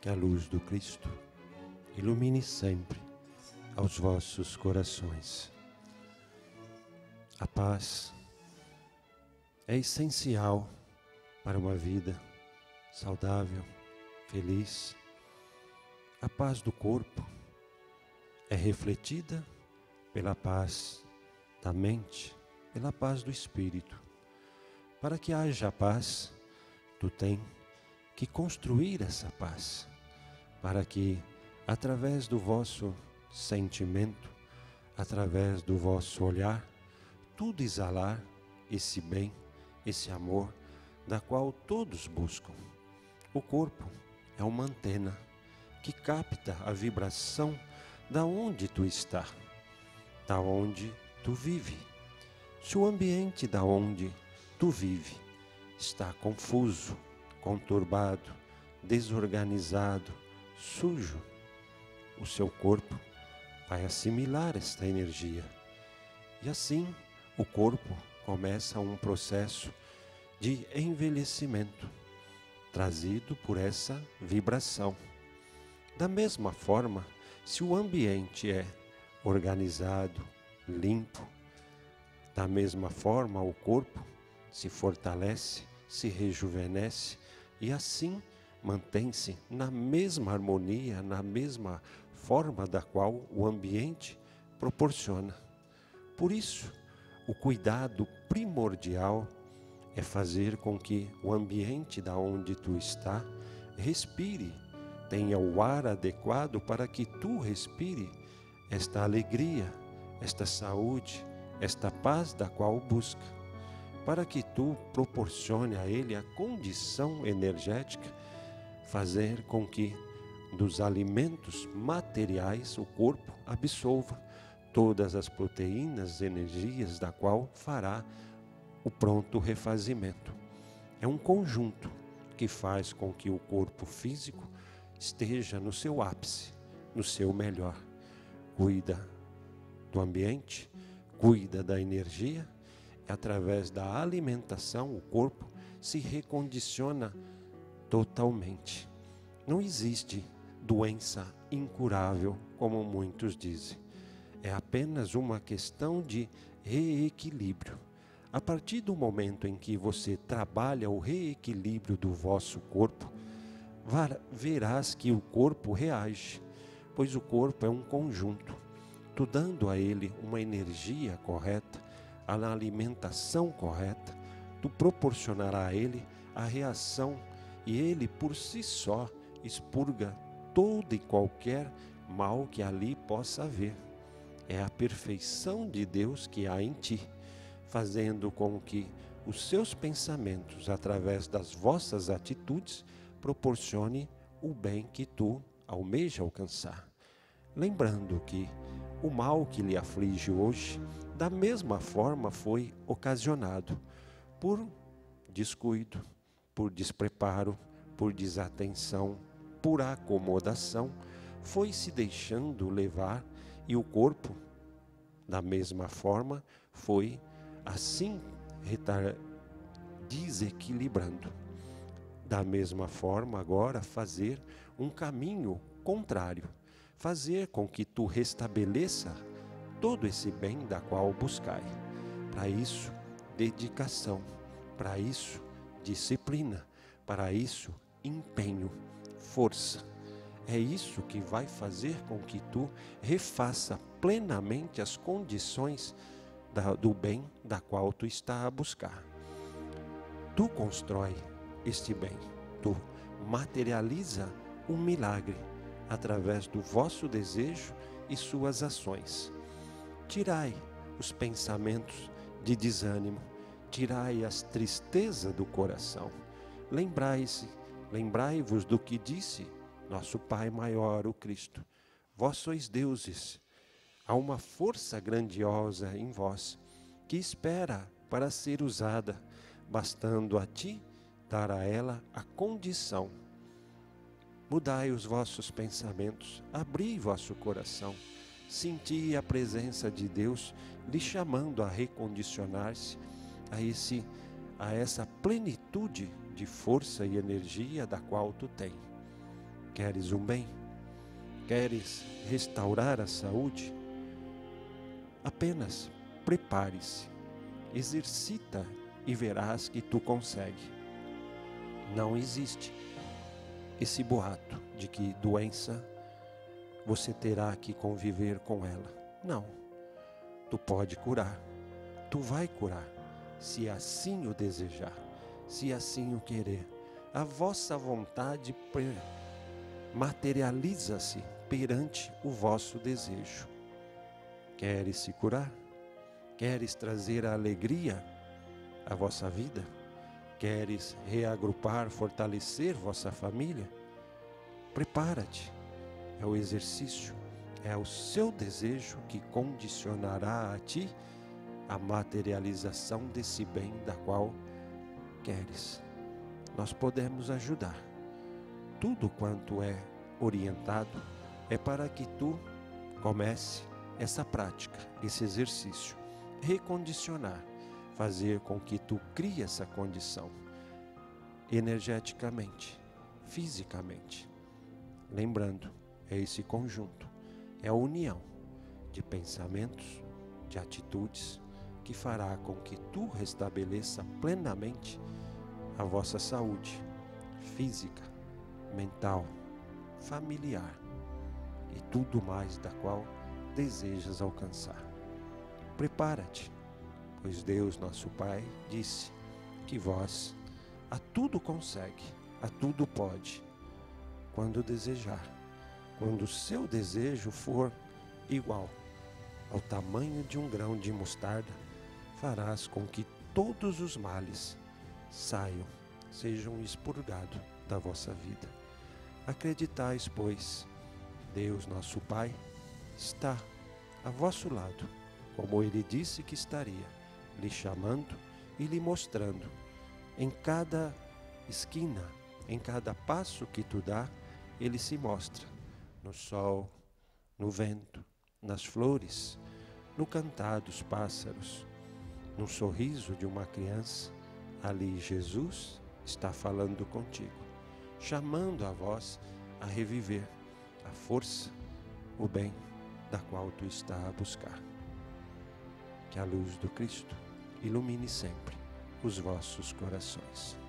que a luz do Cristo ilumine sempre aos vossos corações. A paz é essencial para uma vida saudável, feliz. A paz do corpo é refletida pela paz da mente, pela paz do espírito. Para que haja paz, tu tem que construir essa paz, para que, através do vosso sentimento, através do vosso olhar, tudo exalar esse bem, esse amor, da qual todos buscam. O corpo é uma antena que capta a vibração da onde tu está, da onde tu vive. Se o ambiente da onde tu vive está confuso, conturbado, desorganizado, sujo, o seu corpo vai assimilar esta energia. E assim o corpo começa um processo de envelhecimento, trazido por essa vibração. Da mesma forma, se o ambiente é organizado, limpo, da mesma forma o corpo se fortalece, se rejuvenesce e assim mantém-se na mesma harmonia, na mesma forma da qual o ambiente proporciona. Por isso, o cuidado primordial é fazer com que o ambiente da onde tu está respire, tenha o ar adequado para que tu respire esta alegria, esta saúde, esta paz da qual busca, para que tu proporcione a ele a condição energética, fazer com que dos alimentos materiais o corpo absorva todas as proteínas, energias da qual fará o pronto refazimento. É um conjunto que faz com que o corpo físico esteja no seu ápice, no seu melhor. Cuida do ambiente, cuida da energia, e através da alimentação o corpo se recondiciona totalmente. Não existe doença incurável, como muitos dizem. É apenas uma questão de reequilíbrio. A partir do momento em que você trabalha o reequilíbrio do vosso corpo, verás que o corpo reage, pois o corpo é um conjunto. Tu dando a ele uma energia correta, a alimentação correta, tu proporcionará a ele a reação e ele por si só expurga todo e qualquer mal que ali possa haver. É a perfeição de Deus que há em ti, fazendo com que os seus pensamentos, através das vossas atitudes, proporcione o bem que tu almeja alcançar. Lembrando que o mal que lhe aflige hoje, da mesma forma foi ocasionado por descuido, por despreparo, por desatenção, por acomodação, foi se deixando levar e o corpo, da mesma forma, foi assim desequilibrando. Da mesma forma, agora, fazer um caminho contrário, fazer com que tu restabeleça todo esse bem da qual buscai. Para isso, dedicação, para isso, disciplina, para isso, empenho, força. É isso que vai fazer com que tu refaça plenamente as condições do bem da qual tu está a buscar. Tu constrói este bem, tu materializa um milagre através do vosso desejo e suas ações. Tirai os pensamentos de desânimo, tirai as tristezas do coração. Lembrai-vos do que disse nosso Pai maior, o Cristo. Vós sois deuses. Há uma força grandiosa em vós, que espera para ser usada, bastando a ti dar a ela a condição. Mudai os vossos pensamentos, abri vosso coração, senti a presença de Deus lhe chamando a recondicionar-se a essa plenitude de força e energia da qual tu tens. Queres um bem? Queres restaurar a saúde? Apenas prepare-se, exercita e verás que tu consegue. Não existe esse boato de que doença você terá que conviver com ela. Não, tu pode curar, tu vai curar, se assim o desejar, se assim o querer. A vossa vontade materializa-se perante o vosso desejo. Queres se curar? Queres trazer a alegria à vossa vida? Queres reagrupar, fortalecer vossa família? Prepara-te. É o exercício, é o seu desejo que condicionará a ti a materialização desse bem da qual queres. Nós podemos ajudar. Tudo quanto é orientado é para que tu comece essa prática, esse exercício. Recondicionar, fazer com que tu crie essa condição energeticamente, fisicamente. Lembrando, é esse conjunto, é a união de pensamentos, de atitudes que fará com que tu restabeleça plenamente a vossa saúde física, mental, familiar e tudo mais da qual desejas alcançar. Prepara-te, pois Deus nosso Pai disse que vós a tudo consegue, a tudo pode, quando desejar, quando o seu desejo for igual ao tamanho de um grão de mostarda, farás com que todos os males saiam, sejam expurgados da vossa vida. Acreditais, pois, Deus nosso Pai está a vosso lado, como Ele disse que estaria, lhe chamando e lhe mostrando, em cada esquina, em cada passo que tu dá, Ele se mostra, no sol, no vento, nas flores, no cantar dos pássaros, no sorriso de uma criança. Ali Jesus está falando contigo, chamando a vós a reviver a força, o bem da qual tu está a buscar. Que a luz do Cristo ilumine sempre os vossos corações.